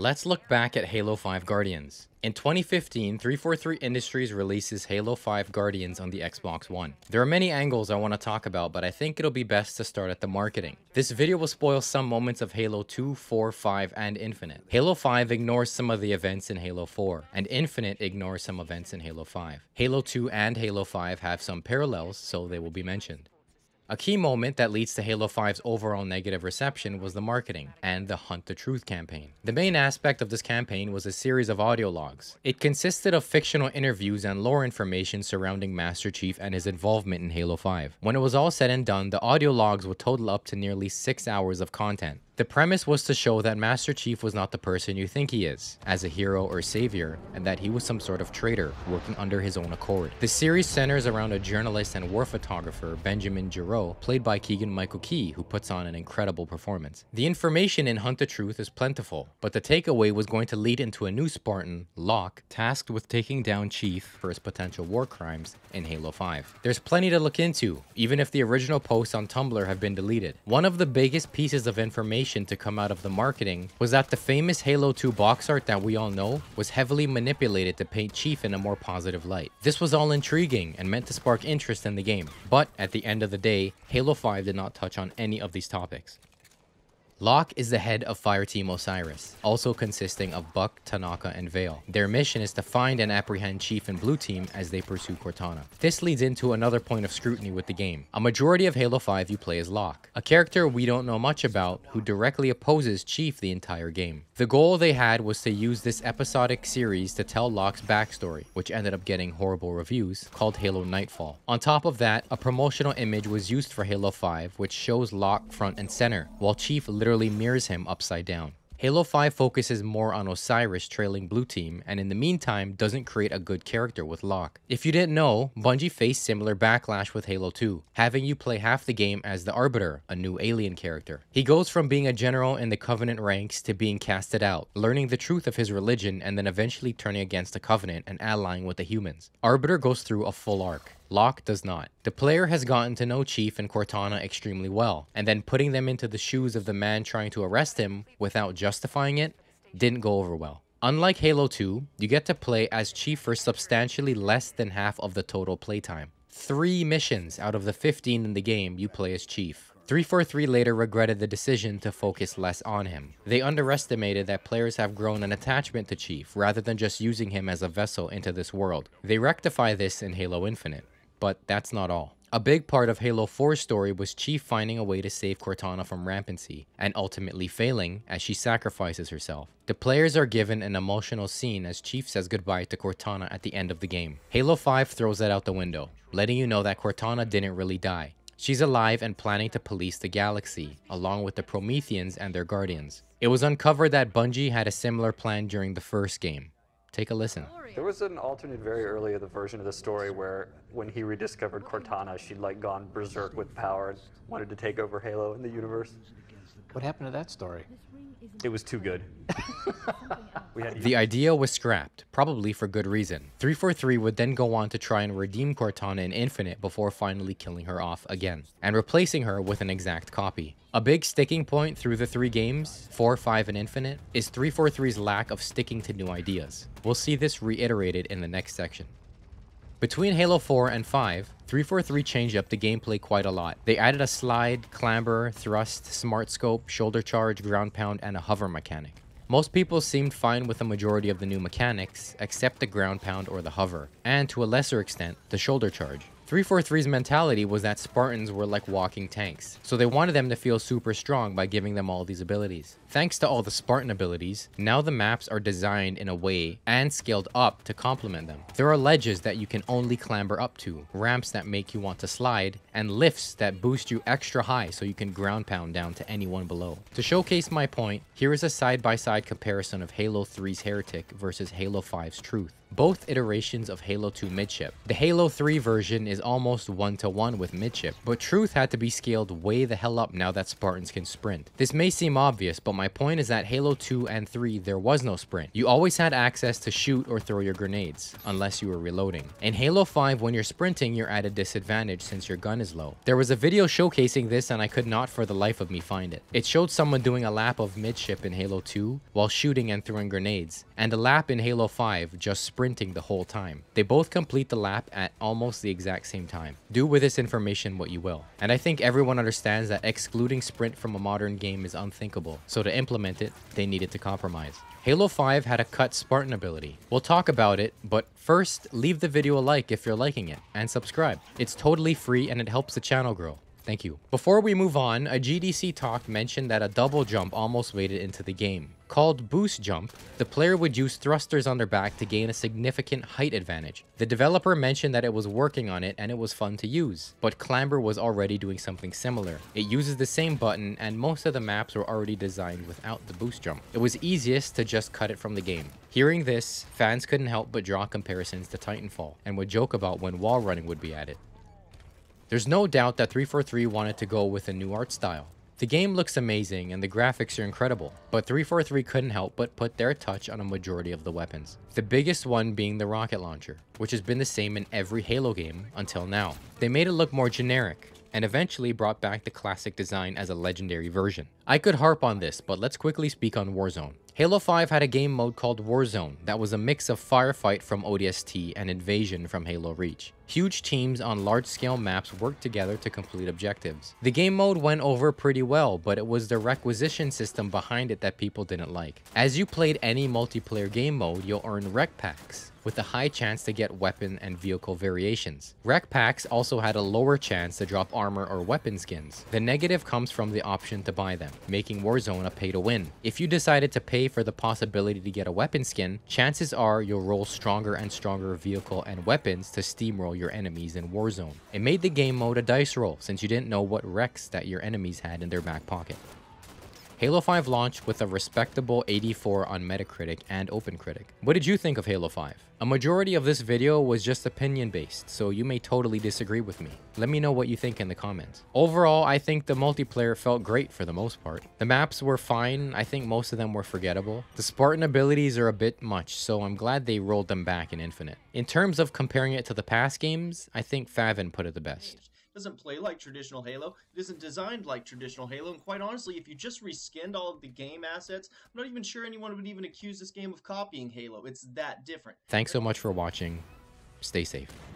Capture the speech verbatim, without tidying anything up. Let's look back at Halo five Guardians. In twenty fifteen, three forty-three Industries releases Halo five Guardians on the Xbox One. There are many angles I want to talk about, but I think it'll be best to start at the marketing. This video will spoil some moments of Halo two, four, five, and Infinite. Halo five ignores some of the events in Halo four, and Infinite ignores some events in Halo five. Halo two and Halo five have some parallels, so they will be mentioned. A key moment that leads to Halo five's overall negative reception was the marketing and the Hunt the Truth campaign. The main aspect of this campaign was a series of audio logs. It consisted of fictional interviews and lore information surrounding Master Chief and his involvement in Halo five. When it was all said and done, the audio logs would total up to nearly six hours of content. The premise was to show that Master Chief was not the person you think he is, as a hero or savior, and that he was some sort of traitor, working under his own accord. The series centers around a journalist and war photographer, Benjamin Giraud, played by Keegan-Michael Key, who puts on an incredible performance. The information in Hunt the Truth is plentiful, but the takeaway was going to lead into a new Spartan, Locke, tasked with taking down Chief for his potential war crimes in Halo five. There's plenty to look into, even if the original posts on Tumblr have been deleted. One of the biggest pieces of information to come out of the marketing was that the famous Halo two box art that we all know was heavily manipulated to paint Chief in a more positive light. This was all intriguing and meant to spark interest in the game, but at the end of the day, Halo five did not touch on any of these topics. Locke is the head of Fireteam Osiris, also consisting of Buck, Tanaka, and Vale. Their mission is to find and apprehend Chief and Blue Team as they pursue Cortana. This leads into another point of scrutiny with the game. A majority of Halo five you play as Locke, a character we don't know much about who directly opposes Chief the entire game. The goal they had was to use this episodic series to tell Locke's backstory, which ended up getting horrible reviews, called Halo Nightfall. On top of that, a promotional image was used for Halo five which shows Locke front and center, while Chief literally mirrors him upside down. Halo five focuses more on Osiris trailing Blue Team, and in the meantime doesn't create a good character with Locke. If you didn't know, Bungie faced similar backlash with Halo two, having you play half the game as the Arbiter, a new alien character. He goes from being a general in the Covenant ranks to being casted out, learning the truth of his religion and then eventually turning against the Covenant and allying with the humans. Arbiter goes through a full arc. Locke does not. The player has gotten to know Chief and Cortana extremely well, and then putting them into the shoes of the man trying to arrest him without justifying it didn't go over well. Unlike Halo two, you get to play as Chief for substantially less than half of the total playtime. Three missions out of the fifteen in the game you play as Chief. three forty-three later regretted the decision to focus less on him. They underestimated that players have grown an attachment to Chief rather than just using him as a vessel into this world. They rectify this in Halo Infinite. But that's not all. A big part of Halo four's story was Chief finding a way to save Cortana from rampancy, and ultimately failing as she sacrifices herself. The players are given an emotional scene as Chief says goodbye to Cortana at the end of the game. Halo five throws that out the window, letting you know that Cortana didn't really die. She's alive and planning to police the galaxy, along with the Prometheans and their Guardians. It was uncovered that Bungie had a similar plan during the first game. Take a listen. There was an alternate very early of the version of the story where when he rediscovered Cortana, she'd like gone berserk with power and wanted to take over Halo in the universe. What happened to that story? It was too good. we had to the idea was scrapped, probably for good reason. three forty-three would then go on to try and redeem Cortana in Infinite before finally killing her off again, and replacing her with an exact copy. A big sticking point through the three games, four, five, and Infinite, is three forty-three's lack of sticking to new ideas. We'll see this reiterated in the next section. Between Halo four and five, three forty-three changed up the gameplay quite a lot. They added a slide, clamber, thrust, smart scope, shoulder charge, ground pound, and a hover mechanic. Most people seemed fine with the majority of the new mechanics, except the ground pound or the hover, and to a lesser extent, the shoulder charge. three forty-three's mentality was that Spartans were like walking tanks, so they wanted them to feel super strong by giving them all these abilities. Thanks to all the Spartan abilities, now the maps are designed in a way and scaled up to complement them. There are ledges that you can only clamber up to, ramps that make you want to slide, and lifts that boost you extra high so you can ground pound down to anyone below. To showcase my point, here is a side-by-side comparison of Halo three's Heretic versus Halo five's Truth. both iterations of Halo two Midship. The Halo three version is almost one-to-one with Midship, but Truth had to be scaled way the hell up now that Spartans can sprint. This may seem obvious, but my point is that Halo two and three, there was no sprint. You always had access to shoot or throw your grenades, unless you were reloading. In Halo five, when you're sprinting, you're at a disadvantage since your gun is low. There was a video showcasing this and I could not for the life of me find it. It showed someone doing a lap of Midship in Halo two while shooting and throwing grenades, and a lap in Halo five just sprinting the whole time. They both complete the lap at almost the exact same time. Do with this information what you will. And I think everyone understands that excluding sprint from a modern game is unthinkable, so to implement it, they needed to compromise. Halo five had a cut Spartan ability. We'll talk about it, but first, leave the video a like if you're liking it, and subscribe. It's totally free and it helps the channel grow. Thank you. Before we move on, a G D C talk mentioned that a double jump almost made it into the game. Called boost jump, the player would use thrusters on their back to gain a significant height advantage. The developer mentioned that it was working on it and it was fun to use, but Clamber was already doing something similar. It uses the same button and most of the maps were already designed without the boost jump. It was easiest to just cut it from the game. Hearing this, fans couldn't help but draw comparisons to Titanfall and would joke about when wall running would be added. There's no doubt that three forty-three wanted to go with a new art style. The game looks amazing and the graphics are incredible, but three forty-three couldn't help but put their touch on a majority of the weapons. The biggest one being the rocket launcher, which has been the same in every Halo game until now. They made it look more generic, and eventually brought back the classic design as a legendary version. I could harp on this, but let's quickly speak on Warzone. Halo five had a game mode called Warzone that was a mix of Firefight from O D S T and Invasion from Halo Reach. Huge teams on large-scale maps worked together to complete objectives. The game mode went over pretty well, but it was the requisition system behind it that people didn't like. As you played any multiplayer game mode, you'll earn rec packs, with a high chance to get weapon and vehicle variations. Rec packs also had a lower chance to drop armor or weapon skins. The negative comes from the option to buy them, making Warzone a pay-to-win. If you decided to pay for the possibility to get a weapon skin, chances are you'll roll stronger and stronger vehicle and weapons to steamroll your your enemies in Warzone. It made the game mode a dice roll since you didn't know what recs that your enemies had in their back pocket. Halo five launched with a respectable eighty-four on Metacritic and OpenCritic. What did you think of Halo five? A majority of this video was just opinion based, so you may totally disagree with me. Let me know what you think in the comments. Overall, I think the multiplayer felt great for the most part. The maps were fine, I think most of them were forgettable. The Spartan abilities are a bit much, so I'm glad they rolled them back in Infinite. In terms of comparing it to the past games, I think Favin put it the best. Doesn't play like traditional Halo, it isn't designed like traditional Halo, and quite honestly, if you just reskinned all of the game assets, I'm not even sure anyone would even accuse this game of copying Halo. It's that different. Thanks so much for watching. Stay safe.